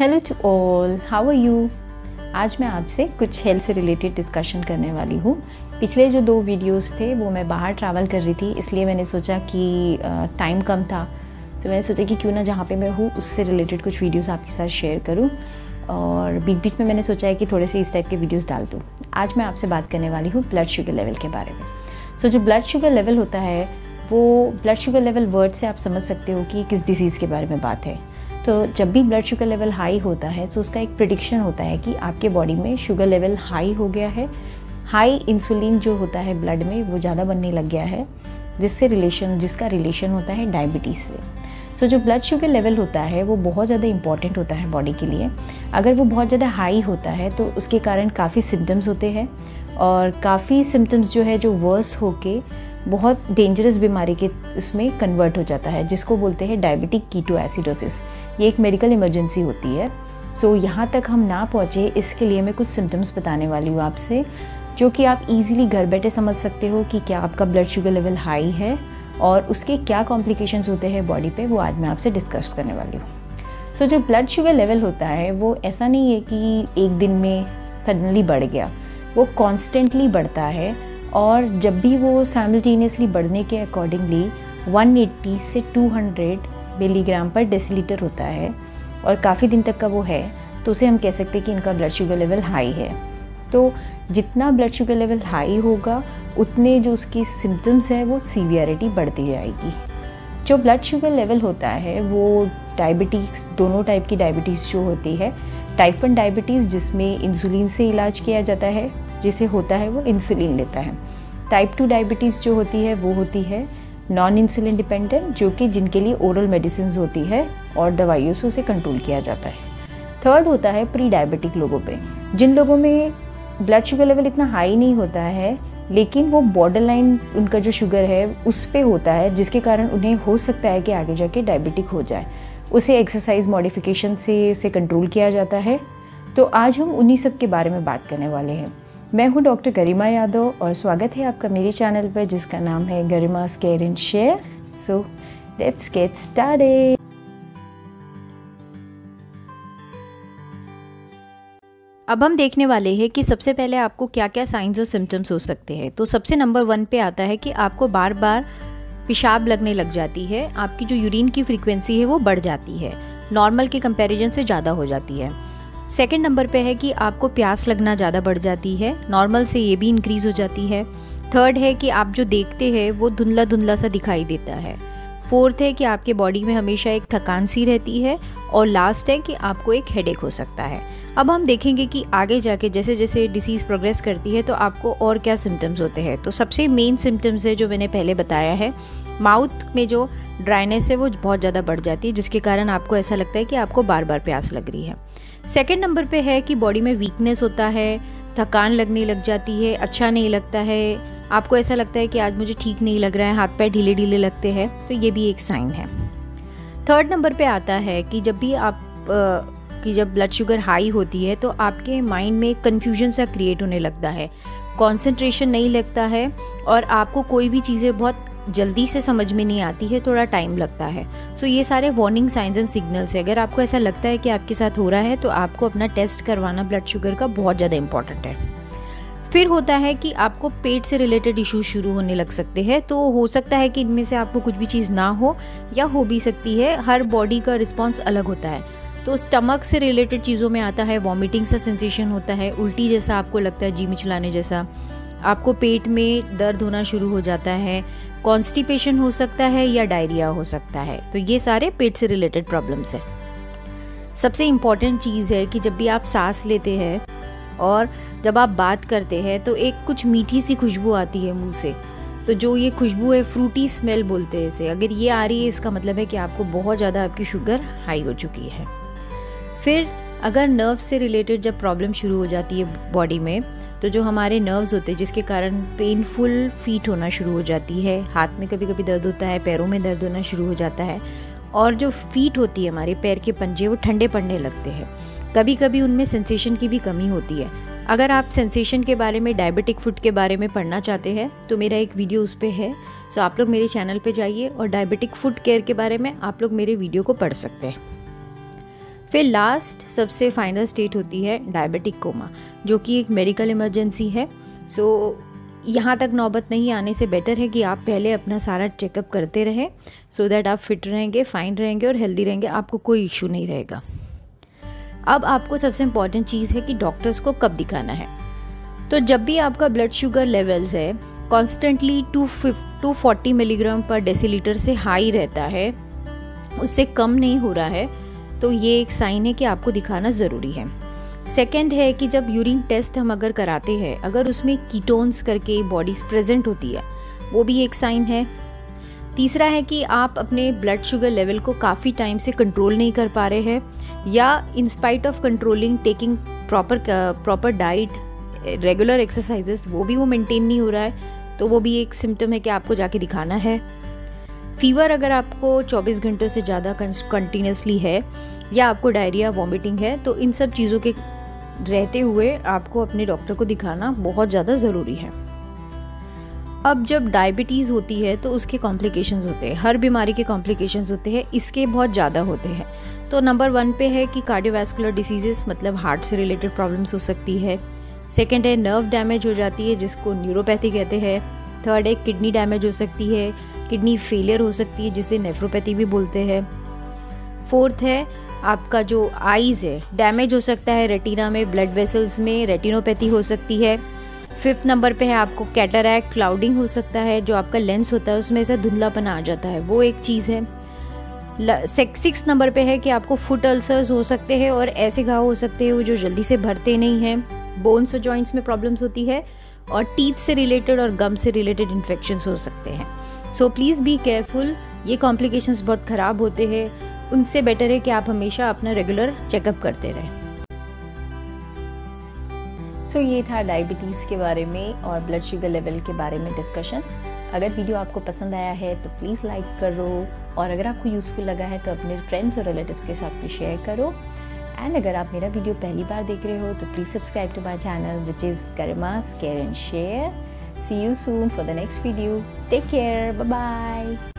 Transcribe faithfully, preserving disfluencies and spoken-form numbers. Hello to all, how are you. आज मैं आपसे कुछ हेल्थ से रिलेटेड डिस्कशन करने वाली हूँ। पिछले जो दो वीडियोस थे वो मैं बाहर ट्रैवल कर रही थी, इसलिए मैंने सोचा कि टाइम कम था, तो मैंने सोचा कि क्यों ना जहाँ पे मैं हूँ उससे रिलेटेड कुछ वीडियोस आपके साथ शेयर करूँ। और बीच बीच में मैंने सोचा है कि थोड़े से इस टाइप के वीडियोज़ डाल दूँ। आज मैं आपसे बात करने वाली हूँ ब्लड शुगर लेवल के बारे में। सो जो ब्लड शुगर लेवल होता है वो ब्लड शुगर लेवल वर्ड से आप समझ सकते हो कि किस डिसीज़ के बारे में बात है। तो जब भी ब्लड शुगर लेवल हाई होता है तो उसका एक प्रेडिक्शन होता है कि आपके बॉडी में शुगर लेवल हाई हो गया है, हाई इंसुलिन जो होता है ब्लड में वो ज़्यादा बनने लग गया है, जिससे रिलेशन जिसका रिलेशन होता है डायबिटीज़ से। सो जो ब्लड शुगर लेवल होता है वो बहुत ज़्यादा इंपॉर्टेंट होता है बॉडी के लिए। अगर वो बहुत ज़्यादा हाई होता है तो उसके कारण काफ़ी सिम्टम्स होते हैं, और काफ़ी सिम्टम्स जो है जो वर्स होके बहुत डेंजरस बीमारी के इसमें कन्वर्ट हो जाता है, जिसको बोलते हैं डायबिटिक कीटोएसिडोसिस। ये एक मेडिकल इमरजेंसी होती है। सो so, यहाँ तक हम ना पहुँचे इसके लिए मैं कुछ सिम्टम्स बताने वाली हूँ आपसे, जो कि आप इजीली घर बैठे समझ सकते हो कि क्या आपका ब्लड शुगर लेवल हाई है और उसके क्या कॉम्प्लिकेशंस होते हैं बॉडी पे, वो आज मैं आपसे डिस्कस करने वाली हूँ। सो so, जो ब्लड शुगर लेवल होता है वो ऐसा नहीं है कि एक दिन में सडनली बढ़ गया, वो कॉन्स्टेंटली बढ़ता है। और जब भी वो साइमल्टेनियसली बढ़ने के अकॉर्डिंगली एक सौ अस्सी से दो सौ मिलीग्राम पर डेसीलीटर होता है और काफ़ी दिन तक का वो है, तो उसे हम कह सकते हैं कि इनका ब्लड शुगर लेवल हाई है। तो जितना ब्लड शुगर लेवल हाई होगा उतने जो उसकी सिम्टम्स है वो सीवियरिटी बढ़ती जाएगी। जो ब्लड शुगर लेवल होता है वो डायबिटीज़, दोनों टाइप की डायबिटीज़ जो होती है, टाइप वन डायबिटीज़ जिसमें इंसुलिन से इलाज किया जाता है, जिसे होता है वो इंसुलिन लेता है। टाइप टू डायबिटीज़ जो होती है वो होती है नॉन इंसुलिन डिपेंडेंट, जो कि जिनके लिए ओरल मेडिसिन होती है और दवाइयों से उसे कंट्रोल किया जाता है। थर्ड होता है प्री डायबिटिक लोगों पे, जिन लोगों में ब्लड शुगर लेवल इतना हाई नहीं होता है लेकिन वो बॉर्डर लाइन उनका जो शुगर है उस पर होता है, जिसके कारण उन्हें हो सकता है कि आगे जाके डायबिटिक हो जाए। उसे एक्सरसाइज मॉडिफिकेशन से उसे कंट्रोल किया जाता है। तो आज हम उन्हीं सब के बारे में बात करने वाले हैं। मैं हूं डॉक्टर गरिमा यादव और स्वागत है आपका मेरे चैनल पर, जिसका नाम है गरिमा's care and share. So let's get started. अब हम देखने वाले हैं कि सबसे पहले आपको क्या क्या साइंस और सिम्टम्स हो सकते हैं। तो सबसे नंबर वन पे आता है कि आपको बार बार पेशाब लगने लग जाती है, आपकी जो यूरिन की फ्रीक्वेंसी है वो बढ़ जाती है, नॉर्मल के कंपेरिजन से ज़्यादा हो जाती है। सेकेंड नंबर पे है कि आपको प्यास लगना ज़्यादा बढ़ जाती है, नॉर्मल से ये भी इंक्रीज़ हो जाती है। थर्ड है कि आप जो देखते हैं वो धुंधला धुंधला सा दिखाई देता है। फोर्थ है कि आपके बॉडी में हमेशा एक थकान सी रहती है। और लास्ट है कि आपको एक हेडेक हो सकता है। अब हम देखेंगे कि आगे जाके जैसे जैसे डिसीज़ प्रोग्रेस करती है तो आपको और क्या सिम्टम्स होते हैं। तो सबसे मेन सिम्टम्स है जो मैंने पहले बताया है, माउथ में जो ड्राइनेस है वो बहुत ज़्यादा बढ़ जाती है, जिसके कारण आपको ऐसा लगता है कि आपको बार बार प्यास लग रही है। सेकेंड नंबर पे है कि बॉडी में वीकनेस होता है, थकान लगने लग जाती है, अच्छा नहीं लगता है, आपको ऐसा लगता है कि आज मुझे ठीक नहीं लग रहा है, हाथ पैर ढीले ढीले लगते हैं, तो ये भी एक साइन है। थर्ड नंबर पे आता है कि जब भी आप आ, कि जब ब्लड शुगर हाई होती है तो आपके माइंड में कन्फ्यूजन सा क्रिएट होने लगता है, कॉन्सेंट्रेशन नहीं लगता है और आपको कोई भी चीज़ें बहुत जल्दी से समझ में नहीं आती है, थोड़ा टाइम लगता है। सो ये सारे वार्निंग साइंस एंड सिग्नल्स है। अगर आपको ऐसा लगता है कि आपके साथ हो रहा है तो आपको अपना टेस्ट करवाना ब्लड शुगर का बहुत ज़्यादा इम्पॉर्टेंट है। फिर होता है कि आपको पेट से रिलेटेड इशू शुरू होने लग सकते हैं। तो हो सकता है कि इनमें से आपको कुछ भी चीज़ ना हो या हो भी सकती है, हर बॉडी का रिस्पॉन्स अलग होता है। तो स्टमक से रिलेटेड चीज़ों में आता है वॉमिटिंग सा सेंसेशन होता है, उल्टी जैसा आपको लगता है, जी मिचलाने जैसा, आपको पेट में दर्द होना शुरू हो जाता है, कॉन्स्टिपेशन हो सकता है या डायरिया हो सकता है। तो ये सारे पेट से रिलेटेड प्रॉब्लम्स है। सबसे इम्पॉर्टेंट चीज़ है कि जब भी आप सांस लेते हैं और जब आप बात करते हैं तो एक कुछ मीठी सी खुशबू आती है मुंह से। तो जो ये खुशबू है फ्रूटी स्मेल बोलते हैं इसे, अगर ये आ रही है इसका मतलब है कि आपको बहुत ज़्यादा आपकी शुगर हाई हो चुकी है। फिर अगर नर्व से रिलेटेड जब प्रॉब्लम शुरू हो जाती है बॉडी में, तो जो हमारे नर्व्स होते हैं जिसके कारण पेनफुल फीट होना शुरू हो जाती है, हाथ में कभी कभी दर्द होता है, पैरों में दर्द होना शुरू हो जाता है, और जो फीट होती है हमारे पैर के पंजे वो ठंडे पड़ने लगते हैं, कभी कभी उनमें सेंसेशन की भी कमी होती है। अगर आप सेंसेशन के बारे में, डायबिटिक फुट के बारे में पढ़ना चाहते हैं तो मेरा एक वीडियो उस पर है, सो आप लोग मेरे चैनल पर जाइए और डायबिटिक फुट केयर के बारे में आप लोग मेरे वीडियो को पढ़ सकते हैं। फिर लास्ट सबसे फाइनल स्टेट होती है डायबिटिक कोमा, जो कि एक मेडिकल इमरजेंसी है। सो so, यहाँ तक नौबत नहीं आने से बेटर है कि आप पहले अपना सारा चेकअप करते रहें, सो so दैट आप फिट रहेंगे, फाइन रहेंगे और हेल्दी रहेंगे, आपको कोई इशू नहीं रहेगा। अब आपको सबसे इम्पॉर्टेंट चीज़ है कि डॉक्टर्स को कब दिखाना है। तो जब भी आपका ब्लड शुगर लेवल्स है constantly two forty milligram per decilitre से हाई रहता है, उससे कम नहीं हो रहा है, तो ये एक साइन है कि आपको दिखाना ज़रूरी है। सेकंड है कि जब यूरिन टेस्ट हम अगर कराते हैं, अगर उसमें कीटोन्स करके बॉडीज प्रेजेंट होती है, वो भी एक साइन है। तीसरा है कि आप अपने ब्लड शुगर लेवल को काफ़ी टाइम से कंट्रोल नहीं कर पा रहे हैं, या in spite of controlling taking proper proper diet, regular exercises, वो भी वो मेंटेन नहीं हो रहा है, तो वो भी एक सिम्टम है कि आपको जाके दिखाना है। फीवर अगर आपको चौबीस घंटों से ज़्यादा कंटिन्यूसली है, या आपको डायरिया, वॉमिटिंग है, तो इन सब चीज़ों के रहते हुए आपको अपने डॉक्टर को दिखाना बहुत ज़्यादा ज़रूरी है। अब जब डायबिटीज़ होती है तो उसके कॉम्प्लिकेशंस होते हैं, हर बीमारी के कॉम्प्लिकेशंस होते हैं, इसके बहुत ज़्यादा होते हैं। तो नंबर वन पे है कि कार्डियोवैस्कुलर डिसीजेस, मतलब हार्ट से रिलेटेड प्रॉब्लम्स हो सकती है। सेकेंड है नर्व डैमेज हो जाती है, जिसको न्यूरोपैथी कहते हैं। थर्ड है किडनी डैमेज हो सकती है, किडनी फेलियर हो सकती है, जिसे नेफ्रोपैथी भी बोलते हैं। फोर्थ है आपका जो आईज़ है डैमेज हो सकता है, रेटिना में, ब्लड वेसल्स में रेटिनोपैथी हो सकती है। फिफ्थ नंबर पे है आपको कैटरैक्ट, क्लाउडिंग हो सकता है, जो आपका लेंस होता है उसमें ऐसा धुंधलापन आ जाता है, वो एक चीज़ है। सिक्स नंबर पे है कि आपको फुट अल्सर्स हो सकते हैं, और ऐसे घाव हो सकते हैं वो जो जल्दी से भरते नहीं हैं। बोन्स और जॉइंट्स में प्रॉब्लम्स होती है, और टीथ से रिलेटेड और गम से रिलेटेड इन्फेक्शंस हो सकते हैं। सो प्लीज़ बी केयरफुल, ये कॉम्प्लिकेशंस बहुत ख़राब होते हैं, उनसे बेटर है कि आप हमेशा अपना रेगुलर चेकअप करते रहें। सो ये था डायबिटीज़ के बारे में और ब्लड शुगर लेवल के बारे में डिस्कशन। अगर वीडियो आपको पसंद आया है तो प्लीज़ लाइक करो, और अगर आपको यूज़फुल लगा है तो अपने फ्रेंड्स और रिलेटिव्स के साथ भी शेयर करो। एंड अगर आप मेरा वीडियो पहली बार देख रहे हो तो please subscribe to my channel which is Garima's care and share. See you soon for the next video. Take care, bye bye.